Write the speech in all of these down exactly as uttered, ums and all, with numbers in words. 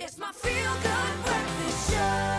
It's my Feel Good Breakfast Show.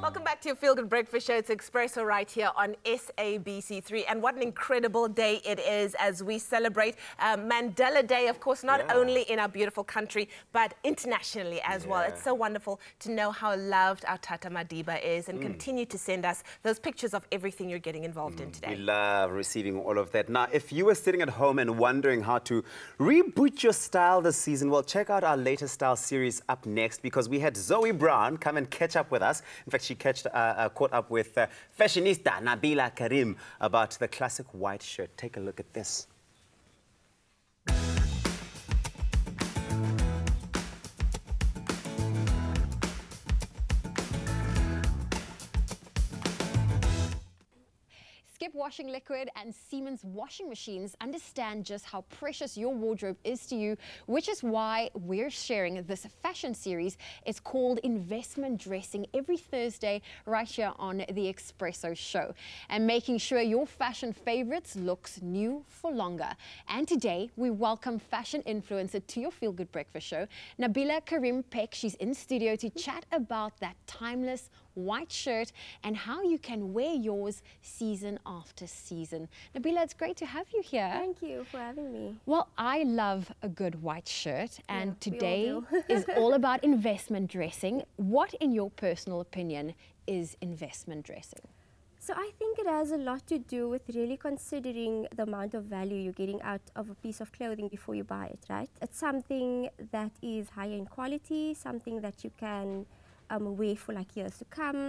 Welcome back to your Feel Good Breakfast Show. It's Expresso right here on S A B C three. And what an incredible day it is as we celebrate uh, Mandela Day, of course, not yeah. only in our beautiful country, but internationally as yeah. well. It's so wonderful to know how loved our Tata Madiba is, and mm. continue to send us those pictures of everything you're getting involved mm. in today. We love receiving all of that. Now, if you were sitting at home and wondering how to reboot your style this season, well, check out our latest style series up next, because we had Zoe Brown come and catch up with us. In fact, she catched, uh, uh, caught up with uh, fashionista Nabilah Kariem about the classic white shirt. Take a look at this. Skip washing liquid and Siemens washing machines understand just how precious your wardrobe is to you, which is why we're sharing this fashion series. It's called Investment Dressing, every Thursday right here on the Expresso Show, and making sure your fashion favorites looks new for longer. And today we welcome fashion influencer to your Feel Good Breakfast Show, Nabilah Kariem Peck. She's in studio to chat about that timeless white shirt and how you can wear yours season after season. Nabilah, it's great to have you here. Thank you for having me. Well, I love a good white shirt, and yeah, today all is all about investment dressing. What, in your personal opinion, is investment dressing? So I think it has a lot to do with really considering the amount of value you're getting out of a piece of clothing before you buy it, right? It's something that is higher in quality, something that you can Um, wear for like years to come.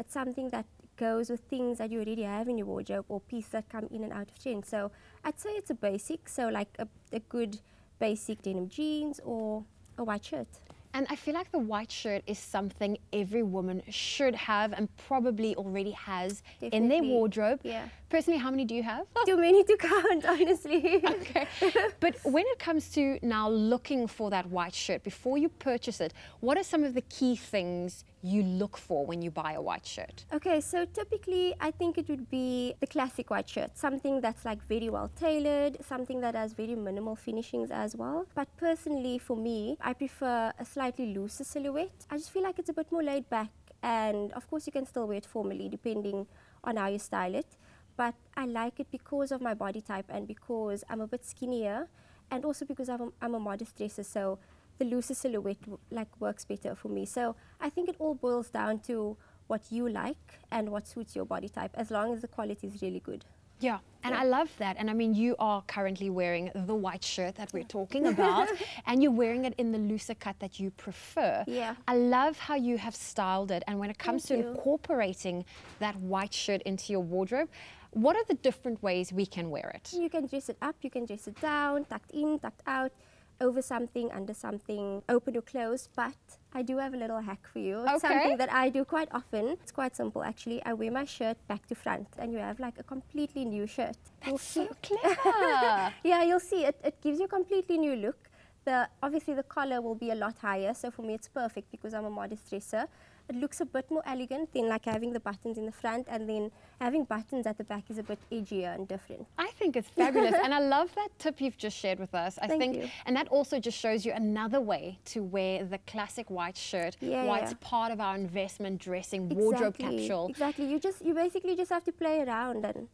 It's something that goes with things that you already have in your wardrobe, or pieces that come in and out of trend. So I'd say it's a basic, so like a, a good basic denim jeans or a white shirt. And I feel like the white shirt is something every woman should have and probably already has Definitely. in their wardrobe. Yeah. Personally, how many do you have? Too many to count, honestly. Okay. But when it comes to now looking for that white shirt, before you purchase it, what are some of the key things you look for when you buy a white shirt? Okay, so typically I think it would be the classic white shirt, something that's like very well tailored, something that has very minimal finishings as well. But personally for me, I prefer a slightly looser silhouette. I just feel like it's a bit more laid back, and of course you can still wear it formally depending on how you style it. But I like it because of my body type and because I'm a bit skinnier, and also because I'm a, I'm a modest dresser, so the looser silhouette like works better for me. So I think it all boils down to what you like and what suits your body type, as long as the quality is really good. Yeah, and yeah. I love that. And I mean, you are currently wearing the white shirt that we're talking about, and you're wearing it in the looser cut that you prefer. Yeah. I love how you have styled it. And when it comes Thank to you. incorporating that white shirt into your wardrobe, what are the different ways we can wear it? You can dress it up, you can dress it down, tucked in, tucked out, over something, under something, open or closed. But I do have a little hack for you. Okay. It's something that I do quite often. It's quite simple, actually. I wear my shirt back to front, and you have like a completely new shirt. That's you'll so see. clever. Yeah, you'll see. It, it gives you a completely new look. The, obviously, the collar will be a lot higher. So for me, it's perfect because I'm a modest dresser. It looks a bit more elegant than like having the buttons in the front, and then having buttons at the back is a bit edgier and different. I think it's fabulous. And I love that tip you've just shared with us. I Thank think, you. And that also just shows you another way to wear the classic white shirt, yeah, why yeah. it's part of our investment dressing exactly. wardrobe capsule. Exactly. You just, you basically just have to play around and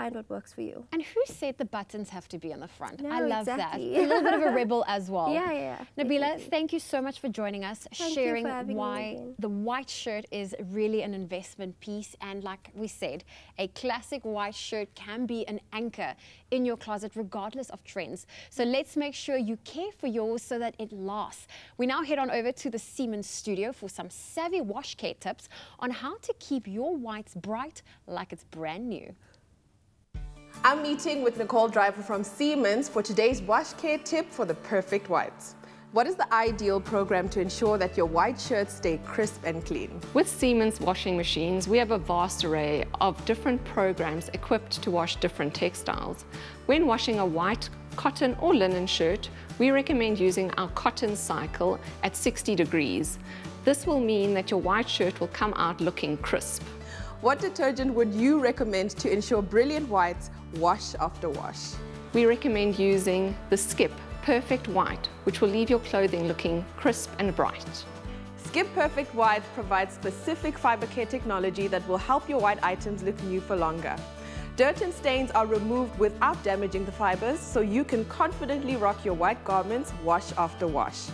find what works for you. And who said the buttons have to be on the front? No, I love exactly. that. A little bit of a rebel as well. Yeah, yeah. Nabilah, exactly. thank you so much for joining us, thank sharing why the white shirt is really an investment piece. And like we said, a classic white shirt can be an anchor in your closet regardless of trends. So let's make sure you care for yours so that it lasts. We now head on over to the Siemens studio for some savvy wash care tips on how to keep your whites bright like it's brand new. I'm meeting with Nicole Driver from Siemens for today's wash care tip for the perfect whites. What is the ideal program to ensure that your white shirts stay crisp and clean? With Siemens washing machines, we have a vast array of different programs equipped to wash different textiles. When washing a white cotton or linen shirt, we recommend using our cotton cycle at sixty degrees. This will mean that your white shirt will come out looking crisp. What detergent would you recommend to ensure brilliant whites wash after wash? We recommend using the Skip Perfect White, which will leave your clothing looking crisp and bright. Skip Perfect White provides specific fiber care technology that will help your white items look new for longer. Dirt and stains are removed without damaging the fibers, so you can confidently rock your white garments wash after wash.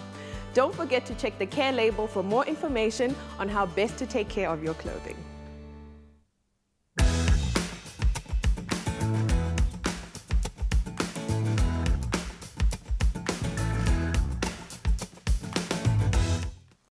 Don't forget to check the care label for more information on how best to take care of your clothing.